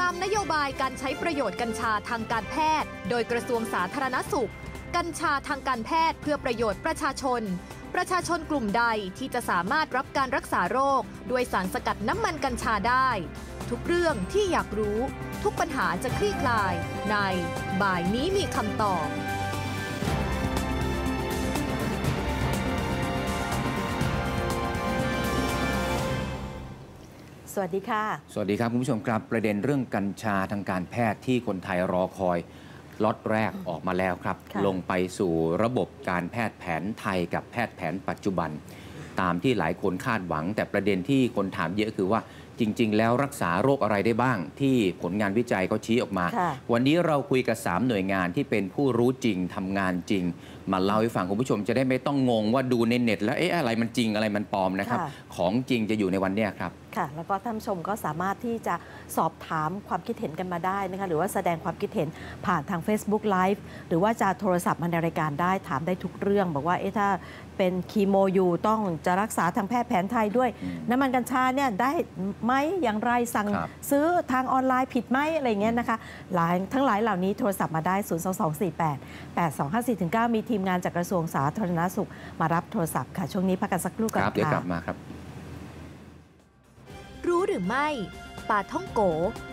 ตามนโยบายการใช้ประโยชน์กัญชาทางการแพทย์โดยกระทรวงสาธารณสุขกัญชาทางการแพทย์เพื่อประโยชน์ประชาชนกลุ่มใดที่จะสามารถรับการรักษาโรคด้วยสารสกัดน้ำมันกัญชาได้ทุกเรื่องที่อยากรู้ทุกปัญหาจะคลี่คลายในบ่ายนี้มีคำตอบสวัสดีค่ะสวัสดีครับคุณผู้ชมครับประเด็นเรื่องกัญชาทางการแพทย์ที่คนไทยรอคอยล็อตแรกออกมาแล้วครับลงไปสู่ระบบการแพทย์แผนไทยกับแพทย์แผนปัจจุบันตามที่หลายคนคาดหวังแต่ประเด็นที่คนถามเยอะคือว่าจริงๆแล้วรักษาโรคอะไรได้บ้างที่ผลงานวิจัยเขาชี้ออกมาวันนี้เราคุยกับ3หน่วยงานที่เป็นผู้รู้จริงทำงานจริงมาเล่าให้ฟังคุณผู้ชมจะได้ไม่ต้องงงว่าดูในเน็ตแล้วอะไรมันจริงอะไรมันปลอมนะครับของจริงจะอยู่ในวันนี้ครับค่ะแล้วก็ท่านชมก็สามารถที่จะสอบถามความคิดเห็นกันมาได้นะคะหรือว่าแสดงความคิดเห็นผ่านทาง Facebook Live หรือว่าจะโทรศัพท์มาในรายการได้ถามได้ทุกเรื่องบอกว่าถ้าเป็นคีโมอยู่ต้องจะรักษาทางแพทย์แผนไทยด้วยน้ำมันกัญชาเนี่ยได้ไหมอย่างไรสั่งซื้อทางออนไลน์ผิดไหมอะไรเงี้ยนะคะทั้งหลายเหล่านี้โทรศัพท์มาได้022488254-9มีทีมงานจากกระทรวงสาธารณสุขมารับโทรศัพท์ค่ะช่วงนี้พักกันสักครู่ก่อนค่ะเดี๋ยวกลับมาครับรู้หรือไม่ปลาท่องโก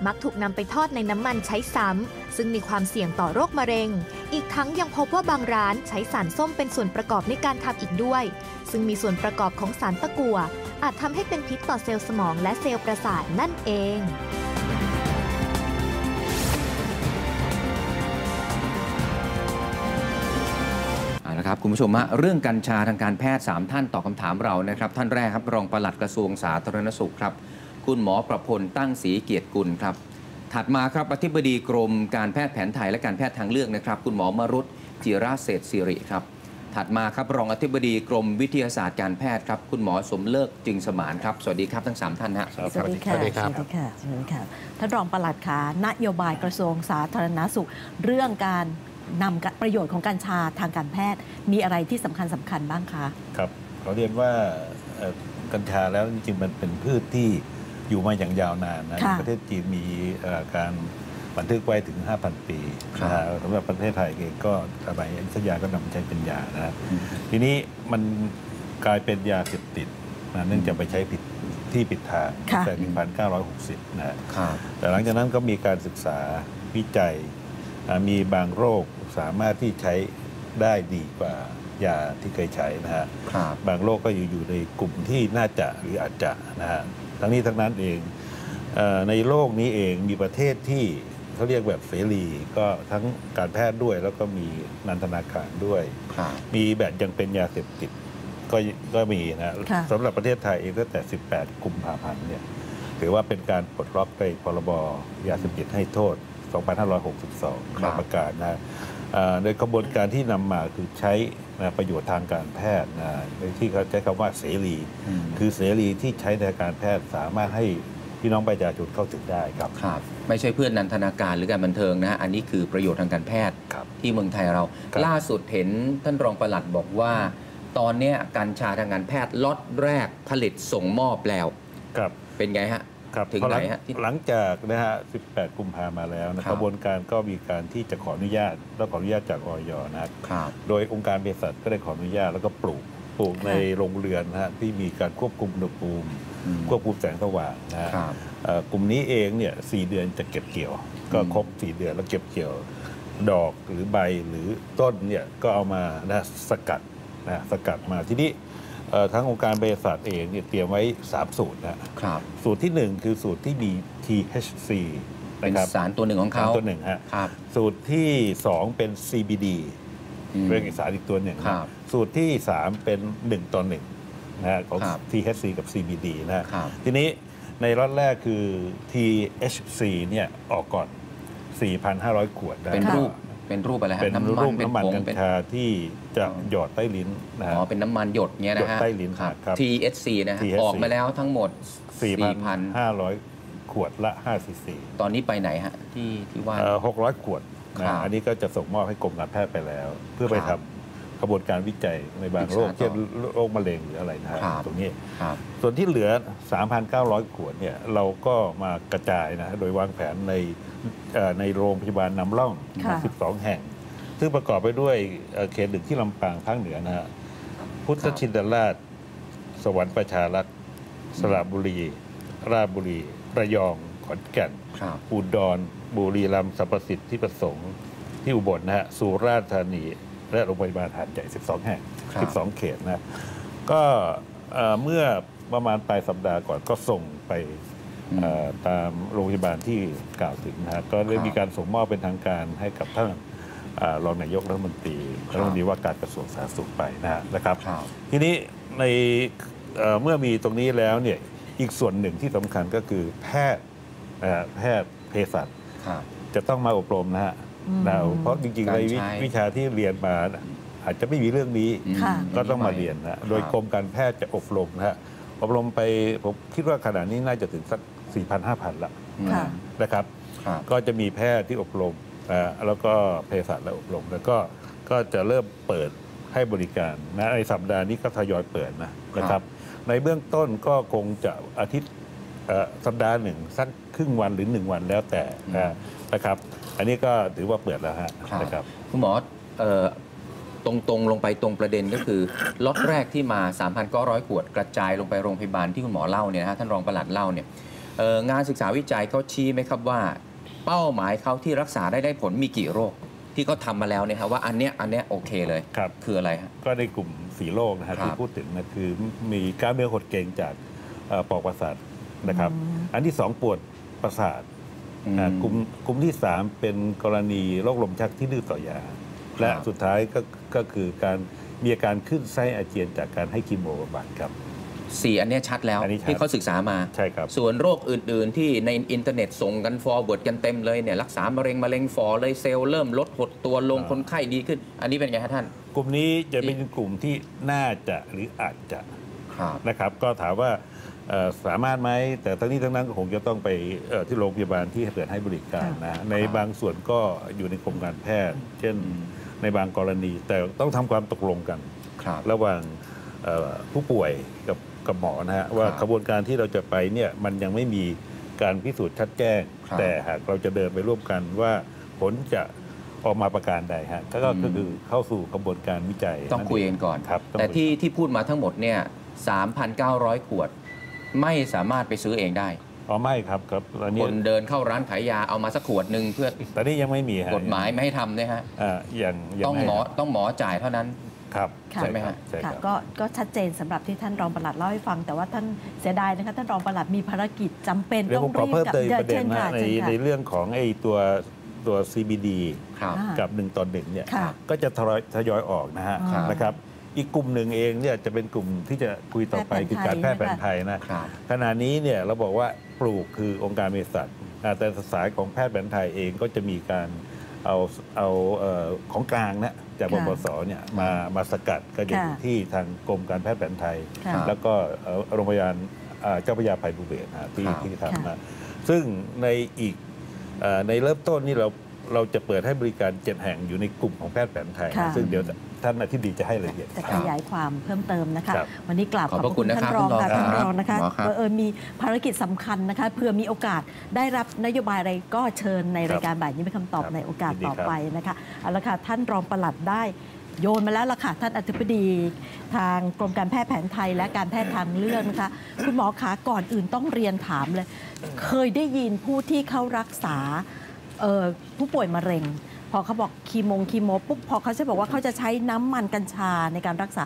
มักถูกนำไปทอดในน้ำมันใช้ซ้ำซึ่งมีความเสี่ยงต่อโรคมะเร็งอีกทั้งยังพบว่าบางร้านใช้สารส้มเป็นส่วนประกอบในการทำอีกด้วยซึ่งมีส่วนประกอบของสารตะกั่วอาจทำให้เป็นพิษต่อเซลล์สมองและเซลล์ประสาทนั่นเองนะครับคุณผู้ชมเรื่องกัญชาทางการแพทย์3ท่านตอบคำถามเรานะครับท่านแรกครับรองปลัดกระทรวงสาธารณสุขครับคุณหมอประพลตั้งศรีเกียรติกุลครับถัดมาครับอธิบดีกรมการแพทย์แผนไทยและการแพทย์ทางเลือกนะครับคุณหมอมรุตจิราเศรษฐศิริครับถัดมาครับรองอธิบดีกรมวิทยาศาสตร์การแพทย์ครับคุณหมอสมเลิกจึงสมานครับสวัสดีครับทั้ง3ท่านฮะสวัสดีค่ะสวัสดีค่ะท่านรองปลัดค่ะนโยบายกระทรวงสาธารณสุขเรื่องการนำประโยชน์ของกัญชาทางการแพทย์มีอะไรที่สำคัญบ้างคะครับขอเรียนว่ากัญชาแล้วจริงๆมันเป็นพืชที่อยู่มาอย่างยาวนานนะประเทศจีนมีการบันทึกไว้ถึง 5,000 ปีสำหรับประเทศไทยเองก็สมัยอยุธยาก็นำใช้เป็นยานะทีนี้มันกลายเป็นยาเสพติดนะเนื่องจากไปใช้ผิดที่ผิดทางแต่ปี 1960 นะแต่หลังจากนั้นก็มีการศึกษาวิจัยมีบางโรคสามารถที่ใช้ได้ดีกว่ายาที่เคยใช้นะฮะบางโรคก็อยู่ในกลุ่มที่น่าจะหรืออาจจะนะฮะทั้งนี้ทั้งนั้นเองในโลกนี้เองมีประเทศที่เขาเรียกแบบเสรีก็ทั้งการแพทย์ด้วยแล้วก็มีนันทนาการด้วยมีแบบยังเป็นยาเสพติดก็มีนะสำหรับประเทศไทยเองตั้งแต่18กุมภาพันธ์เนี่ยถือว่าเป็นการปลดล็อกในพรบยาเสพติดให้โทษ2562 มาประกาศนะโดยกระบวนการที่นำมาคือใช้ประโยชน์ทางการแพทย์ที่เขาใช้คำว่าเสรีคือเสรีที่ใช้ในการแพทย์สามารถให้พี่น้องประชาชนเข้าถึงได้ครับไม่ใช่เพื่อนนันทนาการหรือการบันเทิงนะอันนี้คือประโยชน์ทางการแพทย์ที่เมืองไทยเราล่าสุดเห็นท่านรองปลัดบอกว่าตอนนี้กัญชาทางการแพทย์ล็อตแรกผลิตส่งมอบแล้วเป็นไงฮะถึงไหนฮะหลังจากนะฮะ18กุมภามาแล้วกระบวนการก็มีการที่จะขออนุญาตแล้วขออนุญาตจากอย.นะโดยองค์การเภสัชก็ได้ขออนุญาตแล้วก็ปลูกในโรงเรือนฮะที่มีการควบคุมอุณหภูมิควบคุมแสงสว่างนะกลุ่มนี้เองเนี่ย4 เดือนจะเก็บเกี่ยวก็ครบ4 เดือนแล้วเก็บเกี่ยวดอกหรือใบหรือต้นเนี่ยก็เอามาสกัดมาที่นี้ทั้งองค์การเภสัชเองเนี่ยเตรียมไว้3สูตรนะครับสูตรที่1คือสูตรที่มี THC เป็นสารตัวหนึ่งของเขาครับสูตรที่2เป็น CBD เป็นสารอีกตัวหนึ่งสูตรที่3เป็น1:1นะฮะของ THC กับ CBD นะทีนี้ในล็อตแรกคือ THC เนี่ยออกก่อน 4,500 ขวดเป็นรูปอะไรครับน้ำมันกัญชาที่จะหยอดใต้ลิ้นนะฮะเป็นน้ำมันหยดเงี้ยนะฮะใต้ลิ้นครับ THC นะออกมาแล้วทั้งหมด 4,500 ขวดละ5 ซีซีตอนนี้ไปไหนฮะที่ว่า600 ขวดอันนี้ก็จะส่งมอบให้กรมการแพทย์ไปแล้วเพื่อไปทำ กระบวนการวิจัยในบางโรคเช่นโรคมะเร็งหรืออะไรนะตรงนี้ส่วนที่เหลือ 3,900 ขวดเนี่ยเราก็มากระจายนะโดยวางแผนในโรงพยาบาลนำร่อง12 แห่งซึ่งประกอบไปด้วยเขตหนึ่งที่ลำปางภาคเหนือนะฮะพุทธชินราชสวรรค์ประชารัฐสระบุรีราชบุรีระยองขอนแก่นอุดรบุรีรัมย์สัมประสิทธิ์ที่ประสงค์ที่อุบลนะฮะสุราษฎร์ธานีและโรงพยาบาลหาดใหญ่12 แห่ง12 เขตนะก็เมื่อประมาณปลายสัปดาห์ก่อนก็ส่งไปตามโรงพยาบาลที่กล่าวถึงนะก็ได้มีการส่งมอบเป็นทางการให้กับท่านรองนายกรัฐมนตรีรัฐมนตรีว่าการกระทรวงสาธารณสุขไปนะครับทีนี้ในเมื่อมีตรงนี้แล้วเนี่ยอีกส่วนหนึ่งที่สำคัญก็คือแพทย์เภสัชจะต้องมาอบรมนะฮะเพราะจริงๆในวิชาที่เรียนมาอาจจะไม่มีเรื่องนี้ก็ต้องมาเรียนนะโดยกรมการแพทย์จะอบรมนะฮะอบรมไปผมคิดว่าขณะนี้น่าจะถึงสัก 4,000-5,000 ละนะครับก็จะมีแพทย์ที่อบรมแล้วก็เภสัชและอบรมแล้วก็จะเริ่มเปิดให้บริการนะในสัปดาห์นี้ก็ทยอยเปิดนะครับในเบื้องต้นก็คงจะอาทิตย์สัปดาห์หนึ่งสักครึ่งวันหรือ1วันแล้วแต่นะครับอันนี้ก็ถือว่าเปิดแล้วฮะนะครับคุณหมอตรงลงไปตรงประเด็นก็คือล็อตแรกที่มา 3,900 ขวดกระจายลงไปโรงพยาบาลที่คุณหมอเล่าเนี่ยฮะท่านรองปลัดเล่าเนี่ยงานศึกษาวิจัยเขาชี้ไหมครับว่าเป้าหมายเขาที่รักษาได้ผลมีกี่โรคที่เขาทำมาแล้วเนี่ยครับว่าอันเนี้ยโอเคเลยคืออะไรฮะก็ในกลุ่ม4 โรคนะฮะที่พูดถึงนะคือมีกล้ามเนื้อหดเกร็งจากปอดประสาทนะครับอันที่2ปวดประสาทกลุ่มที่3เป็นกรณีโรคลมชักที่ดื้อต่อยาและสุดท้ายก็คือการมีอาการขึ้นไส้อาเจียนจากการให้คีโมบำบัดครับ4อันนี้ชัดแล้วที่เขาศึกษามาใช่ครับส่วนโรคอื่นๆที่ในอินเทอร์เน็ตส่งกันฟอร์เวิร์ดกันเต็มเลยเนี่ยรักษามะเร็งฟอร์เลยเซลล์เริ่มลดหดตัวลงคนไข้ดีขึ้นอันนี้เป็นไงครับท่านกลุ่มนี้จะเป็นกลุ่มที่น่าจะหรืออาจจะนะครับก็ถามว่าสามารถไหมแต่ทั้งนี้ทั้งนั้นก็คงจะต้องไปที่โรงพยาบาลที่เปิดให้บริการนะในบางส่วนก็อยู่ในกรมการแพทย์เช่นในบางกรณีแต่ต้องทำความตกลงกันระหว่างผู้ป่วยกับหมอนะฮะว่ากระบวนการที่เราจะไปเนี่ยมันยังไม่มีการพิสูจน์ชัดแจ้งแต่หากเราจะเดินไปร่วมกันว่าผลจะออกมาประการใดฮะก็คือเข้าสู่กระบวนการวิจัยต้องคุยกันก่อนครับแต่ที่พูดมาทั้งหมดเนี่ย 3,900 ขวดไม่สามารถไปซื้อเองได้อ๋อไม่ครับตอนนี้คนเดินเข้าร้านขายยาเอามาสักขวดหนึ่งเพื่อตอนนี้ยังไม่มีกฎหมายไม่ให้ทำนะฮะต้องหมอจ่ายเท่านั้นครับใช่ไหมครับก็ชัดเจนสำหรับที่ท่านรองปลัดเล่าให้ฟังแต่ว่าท่านเสียดายนะคะท่านรองปลัดมีภารกิจจำเป็นต้องรีบกับเช่นกันในเรื่องของไอ้ตัว CBD กับ1:1เนี่ยก็จะทยอยออกนะครับอีกกลุ่มหนึ่งเองเนี่ยจะเป็นกลุ่มที่จะคุยต่อไปคือการแพทย์แผนไทยนะขณะนี้เนี่ยเราบอกว่าปลูกคือองค์การเภสัชแต่สายของแพทย์แผนไทยเองก็จะมีการเอาของกลางนะจากปปส.เนี่ยมาสกัดก็จะอยู่ที่ทางกรมการแพทย์แผนไทยแล้วก็โรงพยาบาลเจ้าพระยาไพบูลย์เบศนะที่ทำมาซึ่งในเริ่มต้นนี่เราจะเปิดให้บริการ 7 แห่งอยู่ในกลุ่มของแพทย์แผนไทยซึ่งเดี๋ยวท่านที่ดีจะให้รายละเอียดจะขยายความเพิ่มเติมนะคะวันนี้กราบขอบคุณท่านรองค่ะท่านรองนะคะมีภารกิจสำคัญนะคะเพื่อมีโอกาสได้รับนโยบายอะไรก็เชิญในรายการบ่ายนี้เป็นคำตอบในโอกาสต่อไปนะคะเอาละค่ะท่านรองปลัดได้โยนมาแล้วล่ะค่ะท่านอธิบดีทางกรมการแพทย์แผนไทยและการแพทย์ทางเลือกนะคะคุณหมอขาก่อนอื่นต้องเรียนถามเลยเคยได้ยินผู้ที่เขารักษาผู้ป่วยมะเร็งพอเขาบอกคีโมปุ๊บพอเขาจะบอกว่าเขาจะใช้น้ำมันกัญชาในการรักษา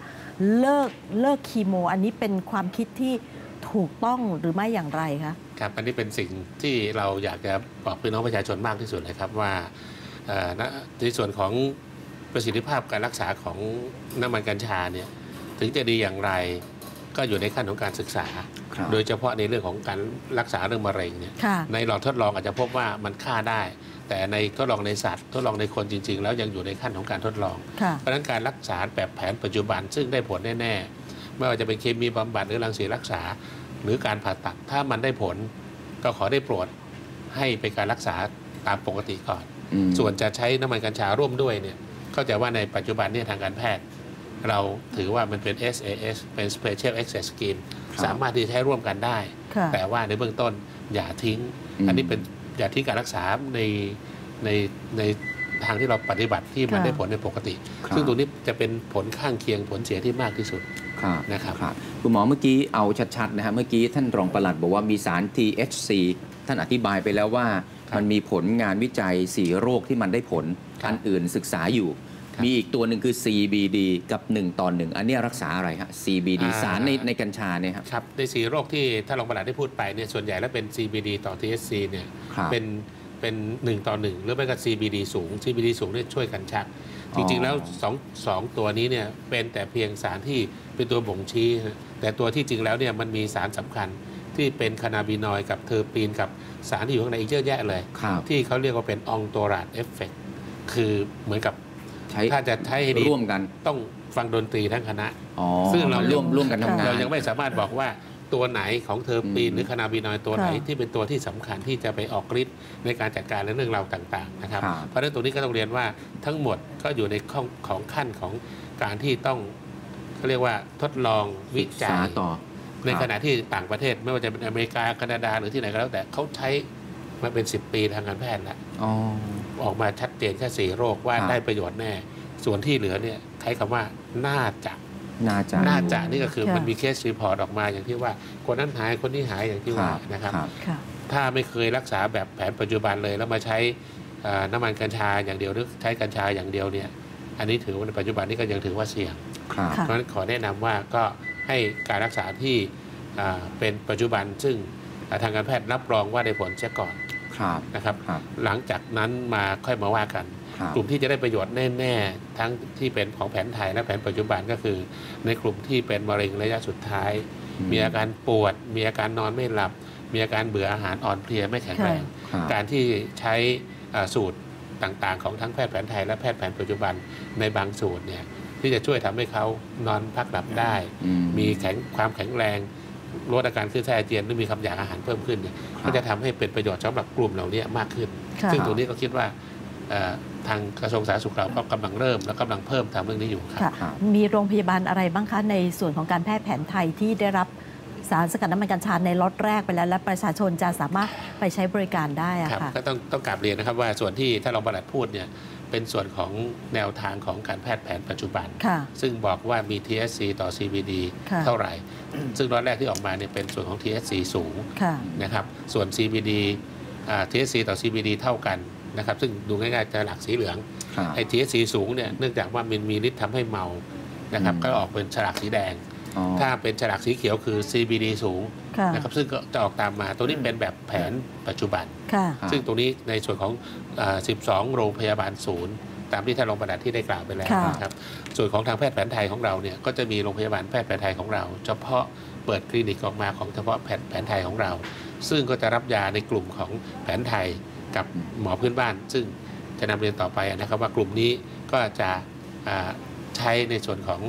เลิกคีโมอันนี้เป็นความคิดที่ถูกต้องหรือไม่อย่างไรคะครับอันนี้เป็นสิ่งที่เราอยากจะบอกพี่น้องประชาชนมากที่สุดเลยครับว่าในส่วนของประสิทธิภาพการรักษาของน้ำมันกัญชาเนี่ยถึงจะดีอย่างไรก็อยู่ในขั้นของการศึกษาโดยเฉพาะในเรื่องของการรักษาเรื่องมะเร็งเนี่ยในหลอดทดลองอาจจะพบว่ามันฆ่าได้แต่ในทดลองในสัตว์ทดลองในคนจริงๆแล้วยังอยู่ในขั้นของการทดลองเพราะฉะนั้นการรักษาแบบแผนปัจจุบันซึ่งได้ผลแน่ๆไม่ว่าจะเป็นเคมีบำบัดหรือรังสีรักษาหรือการผ่าตัดถ้ามันได้ผลก็ขอได้โปรดให้เป็นการรักษาตามปกติก่อนส่วนจะใช้น้ำมันกัญชาร่วมด้วยเนี่ยเข้าใจว่าในปัจจุบันเนี่ยทางการแพทย์ เราถือว่ามันเป็น SAS เป็น Special Access Scheme สามารถที่จะใช้ร่วมกันได้แต่ว่าในเบื้องต้นอย่าทิ้งอันนี้เป็นอย่าทิ้งการรักษาในทางที่เราปฏิบัติที่มันได้ผลในปกติซึ่งตรงนี้จะเป็นผลข้างเคียงผลเสียที่มากที่สุดนะครับคุณหมอเมื่อกี้เอาชัดๆนะฮะเมื่อกี้ท่านรองปลัดบอกว่ามีสาร THC ท่านอธิบายไปแล้วว่ามันมีผลงานวิจัย4โรคที่มันได้ผลอันอื่นศึกษาอยู่มีอีกตัวหนึ่งคือ CBD กับ1:1อันนี้รักษาอะไรฮะ CBD สารในกัญชาเนี่ยครับใน4โรคที่ท่านรองปลัดได้พูดไปเนี่ยส่วนใหญ่แล้วเป็น CBD ต่อ THC เนี่ยเป็น1:1หรือไม่ก็ CBD สูง CBD สูงเนี่ยช่วยกันชักจริงๆแล้ว2ตัวนี้เนี่ยเป็นแต่เพียงสารที่เป็นตัวบ่งชี้แต่ตัวที่จริงแล้วเนี่ยมันมีสารสำคัญที่เป็นคานาบินอยด์กับเทอร์ปีนกับสารที่อยู่ข้างในอีกเยอะแยะเลยที่เขาเรียกว่าเป็นองโตราดเอฟเฟกต์คือเหมือนกับถ้าจะใช้ให้ดีร่วมกันต้องฟังดนตรีทั้งคณะซึ่งเราร่วมกันทำงานเรายังไม่สามารถบอกว่าตัวไหนของเทอร์ปีนหรือคานาบินอยด์ตัวไหนที่เป็นตัวที่สำคัญที่จะไปออกฤทธิ์ในการจัดการเรื่องราวต่างๆนะครับเพราะฉะนั้นตรงนี้ก็ต้องเรียนว่าทั้งหมดก็อยู่ในของขั้นของการที่ต้องเขาเรียกว่าทดลองวิจัยต่อในขณะที่ต่างประเทศไม่ว่าจะเป็นอเมริกาแคนาดาหรือที่ไหนก็แล้วแต่เขาใช้มาเป็น10ปีทางการแพทย์แล้วออกมาชัดเจนแค่4โรคว่าได้ประโยชน์แน่ส่วนที่เหลือเนี่ยใช้คำว่าน่าจะนี่ก็คือมันมีเคสรีพอร์ตออกมาอย่างที่ว่าคนนั้นหายคนนี้หายอย่างที่ว่านะครับถ้าไม่เคยรักษาแบบแผนปัจจุบันเลยแล้วมาใช้น้ำมันกัญชาอย่างเดียวหรือใช้กัญชาอย่างเดียวเนี่ยอันนี้ถือว่าในปัจจุบันนี้ก็ยังถือว่าเสี่ยงเพราะฉะนั้นขอแนะนำว่าก็ให้การรักษาที่เป็นปัจจุบันซึ่งทางการแพทย์รับรองว่าได้ผลเสียก่อนนะครับหลังจากนั้นมาค่อยมาว่ากันกลุ่มที่จะได้ประโยชน์แน่ๆทั้งที่เป็นของแผนไทยและแผนปัจจุบันก็คือในกลุ่มที่เป็นมะเร็งระยะสุดท้ายมีอาการปวดมีอาการนอนไม่หลับมีอาการเบื่ออาหารอ่อนเพลียไม่แข็งแรงการที่ใช้สูตรต่างๆของทั้งแพทย์แผนไทยและแพทย์แผนปัจจุบันในบางสูตรเนี่ยที่จะช่วยทำให้เขานอนพักหลับได้มีความแข็งแรงลดอาการขึ้นไส้อาเจียนหรือมีคำอยากอาหารเพิ่มขึ้นเนี่ยก็จะทำให้เป็นประโยชน์สำหรับกลุ่มเหล่านี้มากขึ้นซึ่งตรงนี้ก็คิดว่าทางกระทรวงสาธารณสุขเราก็กำลังเริ่มและกำลังเพิ่มทางเรื่องนี้อยู่ค่ะมีโรงพยาบาลอะไรบ้างคะในส่วนของการแพทย์แผนไทยที่ได้รับสารสกัดน้ำมันกัญชาในล็อตแรกไปแล้วและประชาชนจะสามารถไปใช้บริการได้อะค่ะก็ต้องกลับเรียนนะครับว่าส่วนที่ท่านรองปลัดพูดเนี่ยเป็นส่วนของแนวทางของการแพทย์แผนปัจจุบันซึ่งบอกว่ามี THC ต่อ CBD เท่าไหร่ซึ่งล็อตแรกที่ออกมาเนี่ยเป็นส่วนของ THC สูงนะครับส่วน CBD THC ต่อ CBD เท่ากันนะครับซึ่งดูง่ายๆจะหลักสีเหลืองไอ้ THC สูงเนี่ยเนื่องจากว่ามันมีฤทธิ์ทำให้เมานะครับก็ออกเป็นฉลากสีแดงถ้าเป็นฉลากสีเขียวคือ CBD สูงนะครับซึ่งก็จะออกตามมาตัวนี้เป็นแบบแผนปัจจุบันซึ่งตรงนี้ในส่วนของ12โรงพยาบาลศูนย์ตามที่ท่านรองปลัดที่ได้กล่าวไปแล้วนะครับส่วนของทางแพทย์แผนไทยของเราเนี่ยก็จะมีโรงพยาบาลแพทย์แผนไทยของเราเฉพาะเปิดคลินิกออกมาของเฉพาะแผนไทยของเราซึ่งก็จะรับยาในกลุ่มของแผนไทยกับหมอพื้นบ้านซึ่งจะนำเรียนต่อไปนะครับว่ากลุ่มนี้ก็จะใช้ในส่วนของ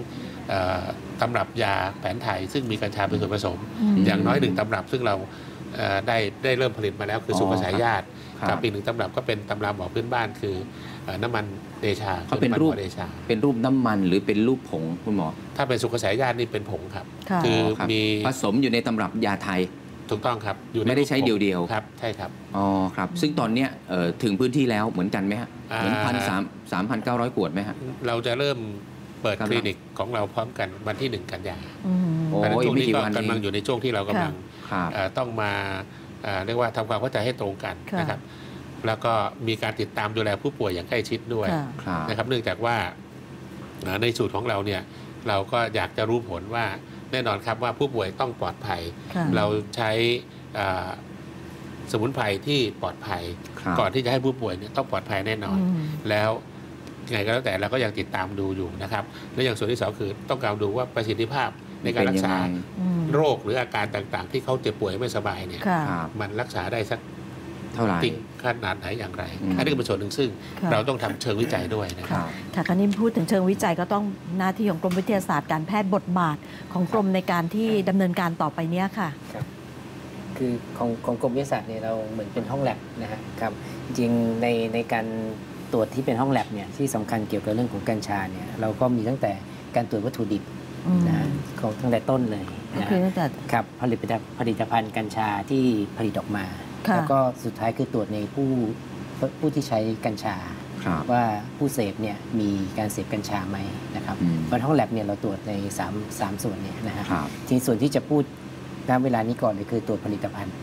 ตำรับยาแผนไทยซึ่งมีกัญชาเป็นส่วนผสมอย่างน้อย1ตำรับซึ่งเราได้เริ่มผลิตมาแล้วคือสุขสายญาติกับอีก1ตำรับก็เป็นตำราหมอพื้นบ้านคือน้ำมันเดชาเขาเป็นรูปเดชาเป็นรูปน้ำมันหรือเป็นรูปผงคุณหมอถ้าเป็นสุขสายญาตินี่เป็นผงครับคือมีผสมอยู่ในตำรับยาไทยถูกต้องครับอยู่ไม่ได้ใช้เดียวๆครับใช่ครับอ๋อครับซึ่งตอนนี้ถึงพื้นที่แล้วเหมือนกันไหมฮะเหมือน3,900ขวดไหมฮะเราจะเริ่มเปิดคลินิกของเราพร้อมกันวันที่1 กันยายนแต่ช่วงนี้ก็กำลังอยู่ในช่วงที่เรากำลังต้องมาเรียกว่าทำความเข้าใจให้ตรงกันนะครับแล้วก็มีการติดตามดูแลผู้ป่วยอย่างใกล้ชิดด้วยนะครับเนื่องจากว่าในสูตรของเราเนี่ยเราก็อยากจะรู้ผลว่าแน่นอนครับว่าผู้ป่วยต้องปลอดภัยเราใช้สมุนไพรที่ปลอดภัยก่อนที่จะให้ผู้ป่วยเนี่ยต้องปลอดภัยแน่นอนแล้วไงก็แล้วแต่เราก็ยังติดตามดูอยู่นะครับและอย่างส่วนที่2คือต้องการดูว่าประสิทธิภาพในการรักษาโรคหรืออาการต่างๆที่เขาเจ็บป่วยไม่สบายเนี่ยมันรักษาได้สักเท่าไหร่ขนาดไหนอย่างไรอันนี้เป็นส่วนหนึ่งซึ่งเราต้องทำเชิงวิจัยด้วยนะครับค่ะคราวนี้พูดถึงเชิงวิจัยก็ต้องหน้าที่ของกรมวิทยาศาสตร์การแพทย์บทบาทของกรมในการที่ดำเนินการต่อไปเนี้ยค่ะคือของกรมวิทยาศาสตร์เนี่ยเราเหมือนเป็นห้องแลบนะครับจริงในการตรวจที่เป็นห้องแลบเนี่ยที่สำคัญเกี่ยวกับเรื่องของกัญชาเนี่ยเราก็มีตั้งแต่ การตรวจวัตถุดิบนะของตั้งแต่ต้นเลยนะครับผลิตภัณฑ์กัญชาที่ผลิตออกมาแล้วก็สุดท้ายคือตรวจในผู้ที่ใช้กัญชาว่าผู้เสพเนี่ยมีการเสพกัญชาไหมนะครับบนห้องแลบเนี่ยเราตรวจใน3ส่วนเนี่ยนะฮะทีส่วนที่จะพูดณเวลานี้ก่อนเลยคือตรวจผลิตภัณฑ์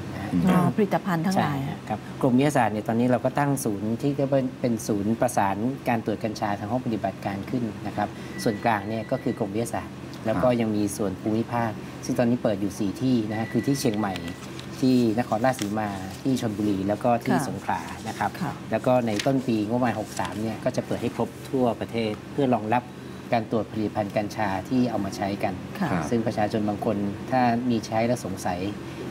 ผลิตภัณฑ์ทั้งหลายครับกรมวิทยาศาสตร์เนี่ยตอนนี้เราก็ตั้งศูนย์ที่ก็เป็นศูนย์ประสานการตรวจกัญชาทางห้องปฏิบัติการขึ้นนะครับส่วนกลางเนี่ยก็คือกรมวิทยาศาสตร์แล้วก็ยังมีส่วนภูมิภาคซึ่งตอนนี้เปิดอยู่4ที่นะคือที่เชียงใหม่ที่นครราชสีมาที่ชลบุรีแล้วก็ที่สงขลานะครับแล้วก็ในต้นปีงบประมาณ63เนี่ยก็จะเปิดให้ครบทั่วประเทศเพื่อรองรับการตรวจผลิตภัณฑ์กัญชาที่เอามาใช้กันซึ่งประชาชนบางคนถ้ามีใช้แล้วสงสัย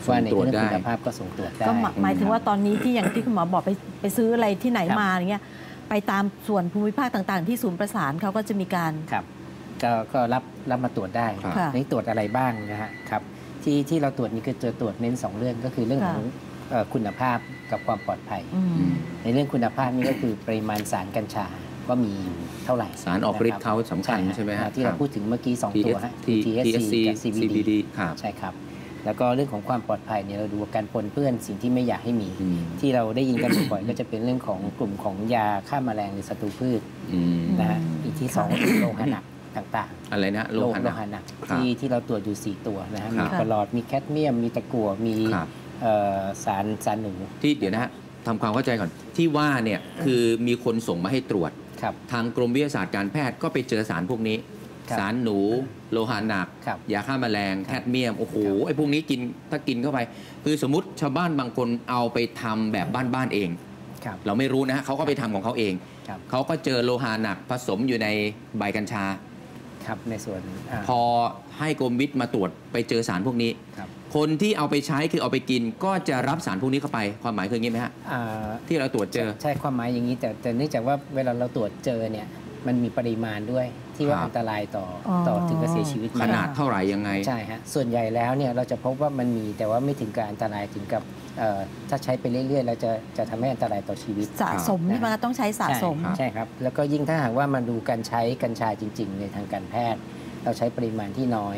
ว่าในเรื่องคุณภาพก็ส่งตรวจได้ก็หมายถึงว่าตอนนี้ที่อย่างที่คุณหมอบอกไปซื้ออะไรที่ไหนมาอย่างเงี้ยไปตามส่วนภูมิภาคต่างๆที่ศูนย์ประสานเขาก็จะมีการก็รับมาตรวจได้นี่ตรวจอะไรบ้างนะฮะครับที่เราตรวจนี่คือตรวจเน้น2เรื่องก็คือเรื่องของคุณภาพกับความปลอดภัยในเรื่องคุณภาพนี่ก็คือปริมาณสารกัญชาว่ามีเท่าไหร่สารออกฤทธิ์เขาสำคัญใช่ไหมฮะที่เราพูดถึงเมื่อกี้2ตัวฮะ THC กับ CBD ใช่ครับแล้วก็เรื่องของความปลอดภัยเนี่ยเราดูการปนเปื้อนสิ่งที่ไม่อยากให้มีที่เราได้ยินกันบ่อยๆก็จะเป็นเรื่องของกลุ่มของยาฆ่าแมลงหรือศัตรูพืชนะฮะอีกที่2โลหะหนักต่างๆอะไรนะโลหะหนักที่เราตรวจอยู่4ตัวนะฮะมีปลอดมีแคดเมียมมีตะกั่วมีสารหนูที่เดี๋ยวนะฮะทำความเข้าใจก่อนที่ว่าเนี่ยคือมีคนส่งมาให้ตรวจทางกรมวิทยาศาสตร์การแพทย์ก็ไปเจอสารพวกนี้สารหนูโลหะหนักยาฆ่าแมลงแคดเมียมโอ้โหไอ้พวกนี้กินถ้ากินเข้าไปคือสมมติชาวบ้านบางคนเอาไปทำแบบบ้านๆเองเราไม่รู้นะฮะเขาก็ไปทำของเขาเองเขาก็เจอโลหะหนักผสมอยู่ในใบกัญชาครับในส่วนพอให้กรมวิทย์มาตรวจไปเจอสารพวกนี้คนที่เอาไปใช้คือเอาไปกินก็จะรับสารพวกนี้เข้าไปความหมายคืออย่างนี้ไหมฮะที่เราตรวจเจอใช่ความหมายอย่างนี้แต่เนื่องจากว่าเวลาเราตรวจเจอเนี่ยมันมีปริมาณด้วยที่ว่าอันตรายต่อถึงกับเสียชีวิตขนาดเท่าไหร่ยังไงใช่ฮะส่วนใหญ่แล้วเนี่ยเราจะพบว่ามันมีแต่ว่าไม่ถึงกับอันตรายถึงกับถ้าใช้ไปเรื่อยๆเราจะทำให้อันตรายต่อชีวิตสะสมนี่มันต้องใช้สะสมใช่ครับแล้วก็ยิ่งถ้าหากว่ามันดูการใช้กัญชาจริงๆในทางการแพทย์เราใช้ปริมาณที่น้อย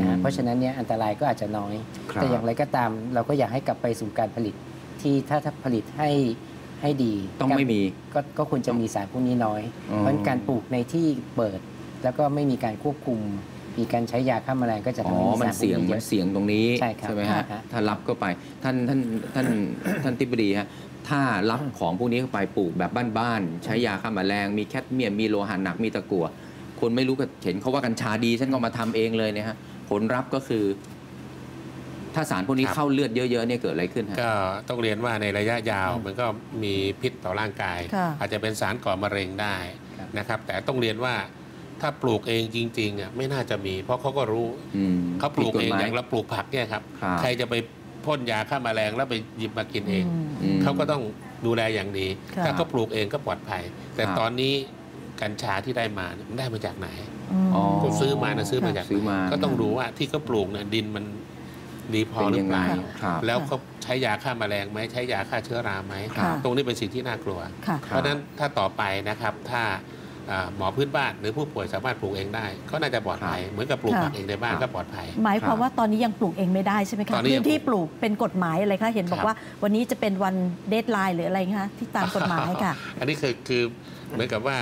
นะเพราะฉะนั้นเนี่ยอันตรายก็อาจจะน้อยแต่อย่างไรก็ตามเราก็อยากให้กลับไปสู่การผลิตที่ถ้าผลิตให้ดีต้องไม่มีก็ควรจะมีสารพวกนี้น้อยเพราะการปลูกในที่เปิดแล้วก็ไม่มีการควบคุมมีการใช้ยาฆ่าแมลงก็จะทำให้มันเสี่ยงตรงนี้ใช่ไหมฮะถ้ารับเข้าไปท่านทิบดีฮะถ้ารับของพวกนี้เข้าไปปลูกแบบบ้านๆใช้ยาฆ่าแมลงมีแคดเมียมมีโลหะหนักมีตะกั่วคนไม่รู้ก็เห็นเขาว่ากัญชาดีฉันก็มาทำเองเลยเนี่ยฮะผลลัพธ์ก็คือถ้าสารพวกนี้เข้าเลือดเยอะๆเนี่ยเกิดอะไรขึ้นก็ต้องเรียนว่าในระยะยาวมันก็มีพิษต่อร่างกายอาจจะเป็นสารก่อมะเร็งได้นะครับแต่ต้องเรียนว่าถ้าปลูกเองจริงๆอ่ะไม่น่าจะมีเพราะเขาก็รู้เขาปลูกเองอย่างเราปลูกผักเนี่ยครับใครจะไปพ่นยาฆ่าแมลงแล้วไปหยิบมากินเองเขาก็ต้องดูแลอย่างดีถ้าเขาปลูกเองก็ปลอดภัยแต่ตอนนี้กัญชาที่ได้มามันได้มาจากไหนก็ซื้อมานะซื้อมาจากก็ต้องดูว่าที่เขาปลูกเนี่ยดินมันดีพอหรือเปล่าแล้วเขาใช้ยาฆ่าแมลงไหมใช้ยาฆ่าเชื้อราไหมตรงนี้เป็นสิ่งที่น่ากลัวเพราะฉะนั้นถ้าต่อไปนะครับถ้าหมอพื้นบ้านหรือผู้ป่วยสามารถปลูกเองได้ก็น่าจะปลอดภัยเหมือนกับปลูกผักเองในบ้านก็ปลอดภัยหมายความว่าตอนนี้ยังปลูกเองไม่ได้ใช่ไหมคะพื้นที่ปลูกเป็นกฎหมายอะไรคะเห็นบอกว่าวันนี้จะเป็นวันเดดไลน์หรืออะไรคะที่ตามกฎหมายค่ะอันนี้คือเหมือนกับว่า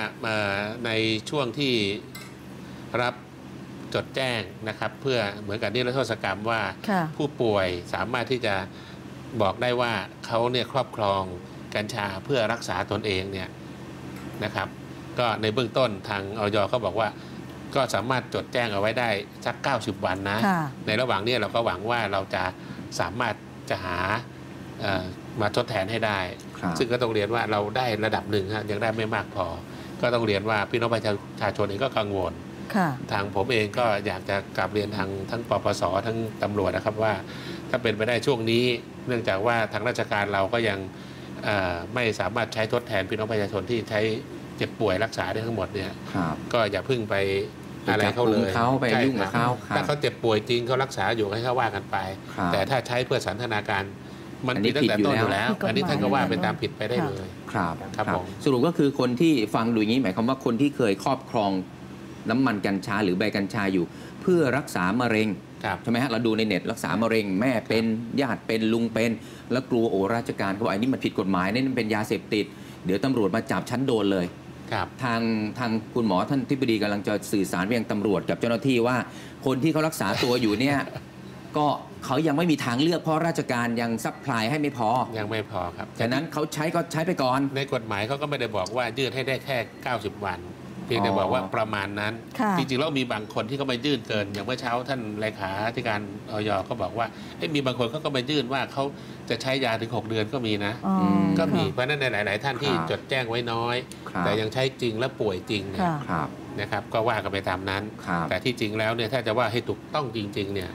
ในช่วงที่รับจดแจ้งนะครับเพื่อเหมือนกับนิรโทษกรรมว่าผู้ป่วยสามารถที่จะบอกได้ว่าเขาเนี่ยครอบครองกัญชาเพื่อรักษาตนเองเนี่ยนะครับก็ในเบื้องต้นทางอย.เขาบอกว่าก็สามารถจดแจ้งเอาไว้ได้สัก90วันนะในระหว่างนี้เราก็หวังว่าเราจะสามารถจะหามาทดแทนให้ได้ซึ่งก็ต้องเรียนว่าเราได้ระดับหนึ่งฮะยังได้ไม่มากพอก็ต้องเรียนว่าพี่น้องประชาชนเองก็กังวลทางผมเองก็อยากจะกลับเรียนทางทั้งปปส.ทั้งตำรวจนะครับว่าถ้าเป็นไปได้ช่วงนี้เนื่องจากว่าทางราชการเราก็ยังไม่สามารถใช้ทดแทนพี่น้องประชาชนที่ใช้เจ็บป่วยรักษาได้ทั้งหมดเนี่ยก็อย่าพึ่งไปอะไรเขาเลยไปยุ่งกับเขาถ้าเขาเจ็บป่วยจริงเขารักษาอยู่ให้เขาว่ากันไปแต่ถ้าใช้เพื่อสันทนาการมันผิดตั้งแต่ต้นอยู่แล้วอันนี้ท่านก็ว่าเป็นตามผิดไปได้เลยครับสรุปก็คือคนที่ฟังดูอย่างนี้หมายความว่าคนที่เคยครอบครอง น้ำมันกัญชาหรือใบกัญชาอยู่เพื่อรักษามะเร็งใช่ไหมฮะเราดูในเน็ตรักษามะเร็งแม่เป็นญาติเป็นลุงเป็นแล้วกลัวโอราชการเขาบอกไอ้นี่มันผิดกฎหมายนี่มันเป็นยาเสพติดเดี๋ยวตำรวจมาจับชั้นโดนเลยทางคุณหมอท่านอธิบดีกำลังจะสื่อสารไปยังตำรวจกับเจ้าหน้าที่ว่าคนที่เขารักษาตัวอยู่เนี่ยก็เขายังไม่มีทางเลือกเพราะราชการยังซัพพลายให้ไม่พอยังไม่พอครับฉะนั้นเขาใช้ก็ใช้ไปก่อนในกฎหมายเขาก็ไม่ได้บอกว่ายืดให้ได้แค่90วันเพียงแต่บอกว่าประมาณนั้นจริงๆแล้วมีบางคนที่เขาไปยื่นเกินอย่างเมื่อเช้าท่านเลขาธิการอย.เขาบอกว่ามีบางคนเขาก็ไปยื่นว่าเขาจะใช้ยาถึง6เดือนก็มีนะก็มีเพราะนั้นในหลายๆท่านที่จดแจ้งไว้น้อยแต่ยังใช้จริงและป่วยจริงนะครับก็ว่ากันไปตามนั้นแต่ที่จริงแล้วเนี่ยถ้าจะว่าให้ถูกต้องจริงๆเนี่ย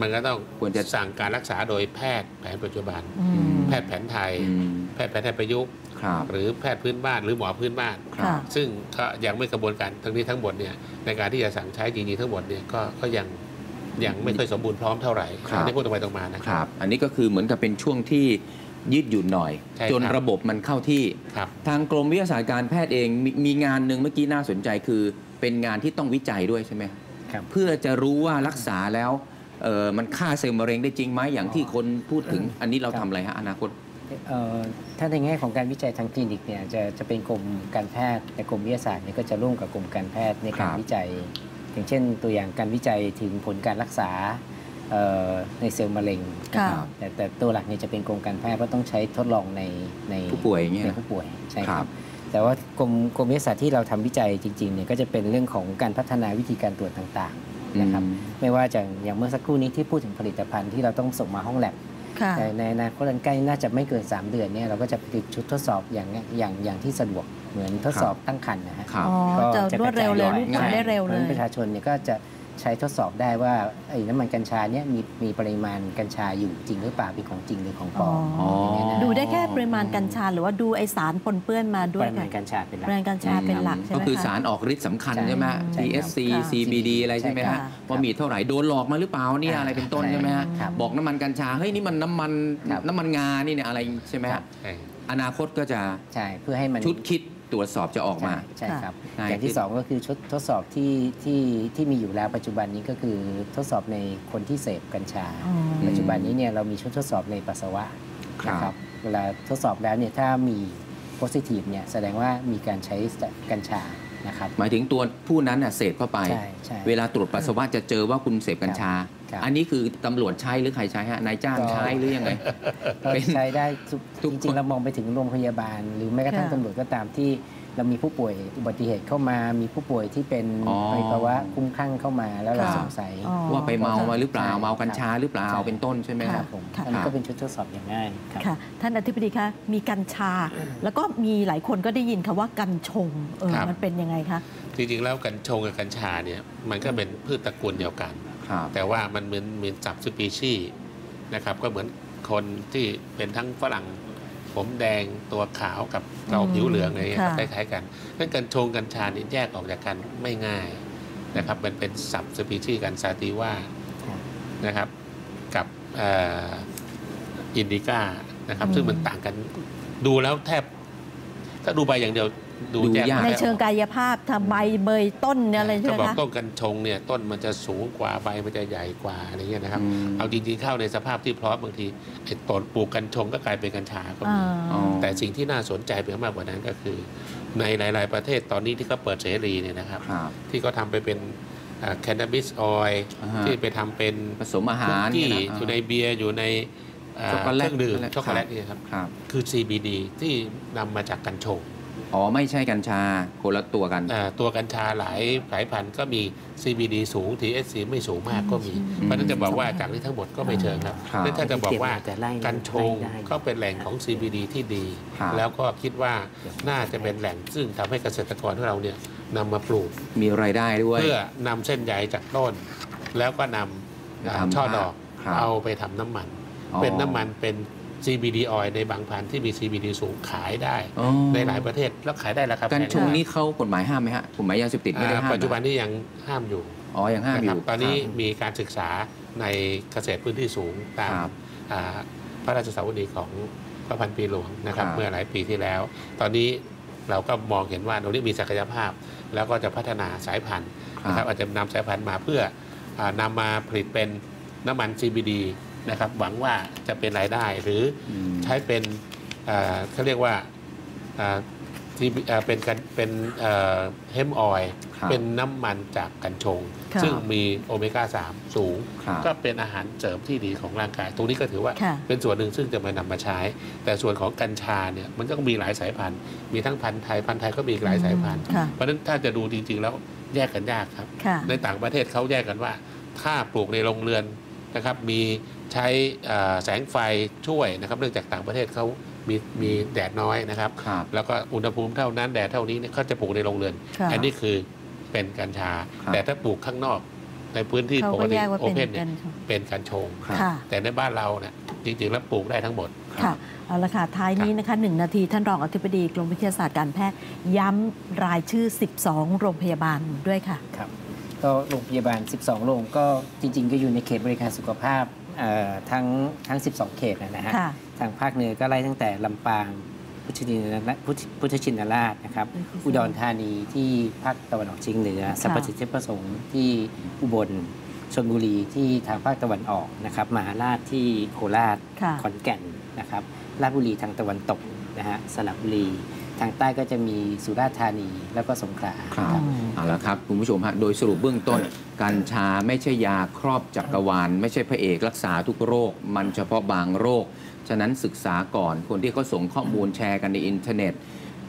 มันก็ต้องควรจะสั่งการรักษาโดยแพทย์แผนปัจจุบันแพทย์แผนไทยแพทย์แผนไทยประยุกต์หรือแพทย์พื้นบ้านหรือหมอพื้นบ้านซึ่งก็ยังไม่กระบวนการทั้งนี้ทั้งหมดเนี่ยในการที่จะสั่งใช้จริงๆทั้งหมดเนี่ยก็ยังไม่ค่อยสมบูรณ์พร้อมเท่าไหร่ที่พูดตรงไปตรงมานะครับอันนี้ก็คือเหมือนกับเป็นช่วงที่ยืดหยุ่นหน่อยจนระบบมันเข้าที่ทางกรมวิทยาศาสตร์การแพทย์เองมีงานหนึ่งเมื่อกี้น่าสนใจคือเป็นงานที่ต้องวิจัยด้วยใช่ไหมเพื่อจะรู้ว่ารักษาแล้วมันฆ่าเซลล์มะเร็งได้จริงไหมอย่างที่คนพูดถึงอันนี้เราทำอะไรฮะอนาคตถ้าในแง่ของการวิจัยทางคลินิกเนี่ยจะเป็นกรมการแพทย์ในกรมวิทยาศาสตร์เนี่ยก็จะร่วมกับกรมการแพทย์ในการวิจัยอย่างเช่นตัวอย่างการวิจัยถึงผลการรักษาในเซลล์มะเร็งแต่ตัวหลักเนี่ยจะเป็นกรมการแพทย์เพราะต้องใช้ทดลองในผู้ป่วยอย่างเงี้ยในผู้ป่วยใช่ครับแต่ว่ากรมวิทยาศาสตร์ที่เราทำวิจัยจริงๆเนี่ยก็จะเป็นเรื่องของการพัฒนาวิธีการตรวจต่างๆนะครับไม่ว่าจะอย่างเมื่อสักครู่นี้ที่พูดถึงผลิตภัณฑ์ที่เราต้องส่งมาห้องแลบในอนาคตอันใกล้น่าจะไม่เกิน3เดือนเนี่ยเราก็จะผลิตชุดทดสอบอย่างที่สะดวกเหมือนทดสอบตั้งครรภ์นะฮะก็จะรวดเร็วเลยรูปผลได้เร็วเลยประชาชนเนี่ยก็จะใช้ทดสอบได้ว่าไอ้น้ำมันกัญชาเนี่ยมีปริมาณกัญชาอยู่จริงหรือเปล่าเป็นของจริงหรือของปลอมดูได้แค่ปริมาณกัญชาหรือว่าดูไอสารปนเปื้อนมาด้วยปริมาณกัญชาเป็นหลักใช่ไหมก็คือสารออกฤทธิ์สำคัญใช่ไหม THC CBD อะไรใช่ไหมฮะว่ามีเท่าไหร่โดนหลอกมาหรือเปล่าเนี่ยอะไรเป็นต้นใช่ไหมฮะบอกน้ำมันกัญชาเฮ้ยนี่มันน้ำมันงานี่เนี่ยอะไรใช่ไหมฮะอนาคตก็จะใช่เพื่อให้มันชุดคิดตรวจสอบจะออกมาใช่ครับอย่างที่2ก็คือชุดทดสอบที่มีอยู่แล้วปัจจุบันนี้ก็คือทดสอบในคนที่เสพกัญชาปัจจุบันนี้เนี่ยเรามีชุดทดสอบในปัสสาวะนะครับเวลาทดสอบแล้วเนี่ยถ้ามีโพซิทีฟเนี่ยแสดงว่ามีการใช้กัญชานะครับหมายถึงตัวผู้นั้นเสพเข้าไปเวลาตรวจปัสสาวะจะเจอว่าคุณเสพกัญชาอันนี้คือตำรวจใช้หรือใครใช้ฮะนายจ้างใช้หรือยังไงใช้ได้จริงๆเรามองไปถึงโรงพยาบาลหรือแม้กระทั่งตำรวจก็ตามที่เรามีผู้ป่วยอุบัติเหตุเข้ามามีผู้ป่วยที่เป็นภาวะคุ้มคลั่งเข้ามาแล้วเราสงสัยว่าไปเมามาหรือเปล่าเมากัญชาหรือเปล่าเป็นต้นใช่ไหมครับผมอันนี้ก็เป็นชุดทดสอบอย่างง่ายค่ะท่านอธิบดีคะมีกัญชาแล้วก็มีหลายคนก็ได้ยินคำว่ากัญชงมันเป็นยังไงคะจริงๆแล้วกัญชงกับกัญชาเนี่ยมันก็เป็นพืชตระกูลเดียวกันแต่ว่ามันเหมือนสับสปีชีส์นะครับก็เหมือนคนที่เป็นทั้งฝรั่งผมแดงตัวขาวกับเราผิวเหลืองอะไรคล้ายๆกันนั่นกัญชงกัญชานี่แยกออกจากกันไม่ง่ายนะครับมันเป็นสับสปีชีส์กันซาติว่านะครับกับอินดิก้านะครับซึ่งมันต่างกันดูแล้วแทบถ้าดูไปอย่างเดียวดูยากในเชิงกายภาพทำใบเบยต้นอะไรใช่ไหมคะก็บอกต้นกัญชงเนี่ยต้นมันจะสูงกว่าใบมันจะใหญ่กว่าอะไรเงี้ยนะครับเอาจริงๆเข้าในสภาพที่พร้อมบางทีต้นปลูกกัญชงก็กลายเป็นกัญชาก็มีแต่สิ่งที่น่าสนใจไปมากกว่านั้นก็คือในหลายๆประเทศตอนนี้ที่เขาเปิดเสรีเนี่ยนะครับที่เขาทำไปเป็นแคนนาบิสออยล์ที่ไปทำเป็นผสมอาหารที่อยู่ในเบียร์อยู่ในเครื่องดื่มช็อกโกแลตนี่ครับคือ CBD ที่นำมาจากกัญชงอ๋อไม่ใช่กัญชาคนละตัวกันตัวกัญชาหลายพันก็มี CBD สูง THC ไม่สูงมากก็มีเพราะนั้นจะบอกว่าจากนี้ทั้งหมดก็ไม่เชิงครับนั่นถ้าจะบอกว่ากัญชงก็เป็นแหล่งของ CBD ที่ดีแล้วก็คิดว่าน่าจะเป็นแหล่งซึ่งทำให้เกษตรกรของเราเนี่ยนำมาปลูกมีรายได้ด้วยเพื่อนำเส้นใยจากต้นแล้วก็นำช่อดอกเอาไปทำน้ำมันเป็นน้ำมันเป็นCBD ออยในบางพันที่มี CBD สูงขายได้ในหลายประเทศแล้วขายได้ราคาแพงกันชงนี้เขากฎหมายห้ามไหมฮะกฎหมายยาเสพติดไม่ได้ห้ามปัจจุบันนี้ยังห้ามอยู่อ๋อยังห้ามอยู่ตอนนี้มีการศึกษาในเกษตรพื้นที่สูงตามพระราชสาวนีของพระพันปีหลวงนะครับเมื่อหลายปีที่แล้วตอนนี้เราก็มองเห็นว่าตรงนี้มีศักยภาพแล้วก็จะพัฒนาสายพันธุ์ นะครับอาจจะนำสายพันธุ์มาเพื่อนำมาผลิตเป็นน้ำมัน CBD นะครับหวังว่าจะเป็นรายได้หรือใช้เป็นเขาเรียกว่าที่เป็นเฮมออยล์เป็นน้ำมันจากกัญชงซึ่งมีโอเมก้า3สูงก็เป็นอาหารเสริมที่ดีของร่างกายตรงนี้ก็ถือว่าเป็นส่วนหนึ่งซึ่งจะมานำมาใช้แต่ส่วนของกัญชาเนี่ยมันก็มีหลายสายพันธุ์มีทั้งพันธุ์ไทยก็มีอีกหลายสายพันธุ์เพราะฉะนั้นถ้าจะดูจริงๆแล้วแยกกันยากครับในต่างประเทศเขาแยกกันว่าถ้าปลูกในโรงเรือนนะครับมีใช้แสงไฟช่วยนะครับเนื่องจากต่างประเทศเขามีแดดน้อยนะครับแล้วก็อุณหภูมิเท่านั้นแดดเท่านี้เขาจะปลูกในโรงเรือนอันนี้คือเป็นกัญชาแต่ถ้าปลูกข้างนอกในพื้นที่ปกติโอเพนเนี่ยเป็นกัญชงแต่ในบ้านเราเนี่ยจริงๆแล้วปลูกได้ทั้งหมดค่ะเอาละค่ะท้ายนี้นะคะ1 นาทีท่านรองอธิบดีกรมวิทยาศาสตร์การแพทย์ย้ำรายชื่อ12โรงพยาบาลด้วยค่ะครับก็โรงพยาบาล12โรงก็จริงๆก็อยู่ในเขตบริการสุขภาพทั้ง12เขตนะฮะทางภาคเหนือก็ไล่ตั้งแต่ลำปางพุทธชินราชนะครับอุดรธานีที่ภาคตะวันออกเฉียงเหนือสัมปชัญญะประสงค์ที่อุบลชลบุรีที่ทางภาคตะวันออกนะครับมหาราชที่โคราชขอนแก่นนะครับราชบุรีทางตะวันตกนะฮะสระบุรีทางใต้ก็จะมีสุราษฎร์ธานีแล้วก็สงขลาครับเอาละครับคุณผู้ชมฮะโดยสรุปเบื้องต้นกัญชาไม่ใช่ยาครอบจักรวาลไม่ใช่พระเอกรักษาทุกโรคมันเฉพาะบางโรคฉะนั้นศึกษาก่อนคนที่เขาส่งข้อมูลแชร์กันในอินเทอร์เน็ต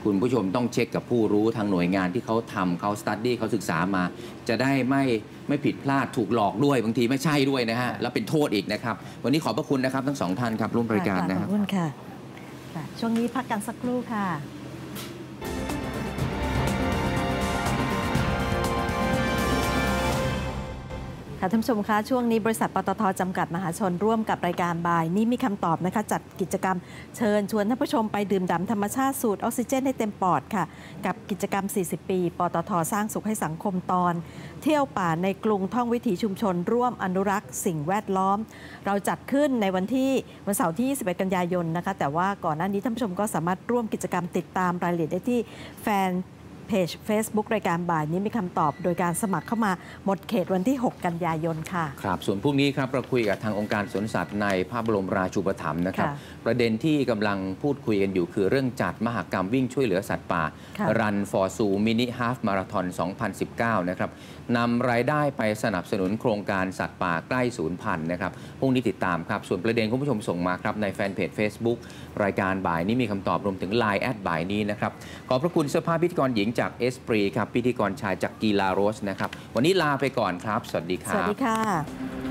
คุณผู้ชมต้องเช็คกับผู้รู้ทางหน่วยงานที่เขาทำเขาสตั๊ดดี้เขาศึกษามาจะได้ไม่ผิดพลาดถูกหลอกด้วยบางทีไม่ใช่ด้วยนะฮะแล้วเป็นโทษอีกนะครับวันนี้ขอบพระคุณนะครับทั้งสองท่านครับร่วมรายการนะครับขอบคุณค่ะช่วงนี้พักกันสักครู่ค่ะท่านผู้ชมคะช่วงนี้บริษัทปตท.จำกัดมหาชนร่วมกับรายการบ่ายนี้มีคำตอบนะคะจัดกิจกรรมเชิญชวนท่านผู้ชมไปดื่มด่ำธรรมชาติสูดออกซิเจนให้เต็มปอดค่ะกับกิจกรรม40ปีปตท.สร้างสุขให้สังคมตอนเที่ยวป่าในกรุงท่องวิถีชุมชนร่วมอนุรักษ์สิ่งแวดล้อมเราจัดขึ้นในวันเสาร์ที่21กันยายนนะคะแต่ว่าก่อนหน้านี้ท่านผู้ชมก็สามารถร่วมกิจกรรมติดตามรายละเอียดได้ที่แฟนเพจ Facebook รายการบ่ายนี้มีคำตอบโดยการสมัครเข้ามาหมดเขตวันที่6กันยายนค่ะครับส่วนพรุ่งนี้ครับเราคุยกับทางองค์การสวนสัตว์ในพระบรมราชูปถัมภ์นะครับประเด็นที่กำลังพูดคุยกันอยู่คือเรื่องจัดมหกรรมวิ่งช่วยเหลือสัตว์ป่ารันฟอร์ซูมินิฮาล์ฟมาราธอน2019นะครับนำรายได้ไปสนับสนุนโครงการสัตว์ป่าใกล้สูญพันธุ์นะครับพรุ่งนี้ติดตามครับส่วนประเด็นคุณผู้ชมส่งมาครับในแฟนเพจ Facebook รายการบ่ายนี้มีคำตอบรวมถึง Line แอดบ่ายนี้นะครับขอบพระคุณเสื้อผ้าพิธีกรหญิงจากเอสปรีครับพิธีกรชายจากกีฬาโรสนะครับวันนี้ลาไปก่อนครับสวัสดีครับสวัสดีค่ะ